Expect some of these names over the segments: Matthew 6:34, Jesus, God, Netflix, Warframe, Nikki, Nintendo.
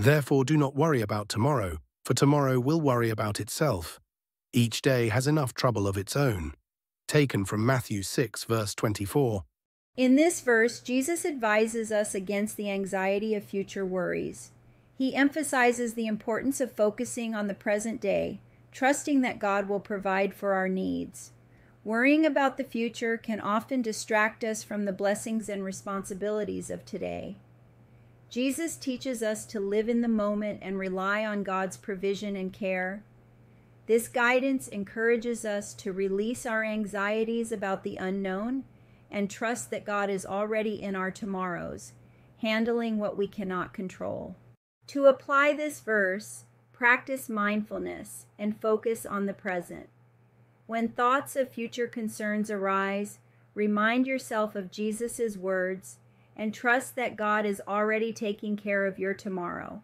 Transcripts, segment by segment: Therefore do not worry about tomorrow, for tomorrow will worry about itself. Each day has enough trouble of its own. Taken from Matthew 6, verse 24. In this verse, Jesus advises us against the anxiety of future worries. He emphasizes the importance of focusing on the present day, trusting that God will provide for our needs. Worrying about the future can often distract us from the blessings and responsibilities of today. Jesus teaches us to live in the moment and rely on God's provision and care. This guidance encourages us to release our anxieties about the unknown and trust that God is already in our tomorrows, handling what we cannot control. To apply this verse, practice mindfulness and focus on the present. When thoughts of future concerns arise, remind yourself of Jesus' words and trust that God is already taking care of your tomorrow.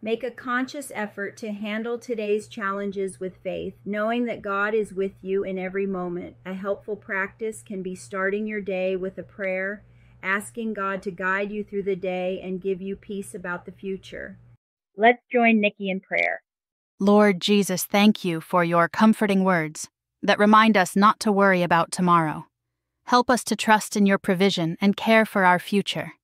Make a conscious effort to handle today's challenges with faith, knowing that God is with you in every moment. A helpful practice can be starting your day with a prayer, asking God to guide you through the day and give you peace about the future. Let's join Nikki in prayer. Lord Jesus, thank you for your comforting words that remind us not to worry about tomorrow. Help us to trust in your provision and care for our future.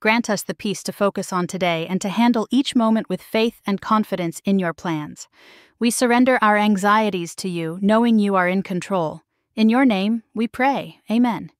Grant us the peace to focus on today and to handle each moment with faith and confidence in your plans. We surrender our anxieties to you, knowing you are in control. In your name, we pray. Amen.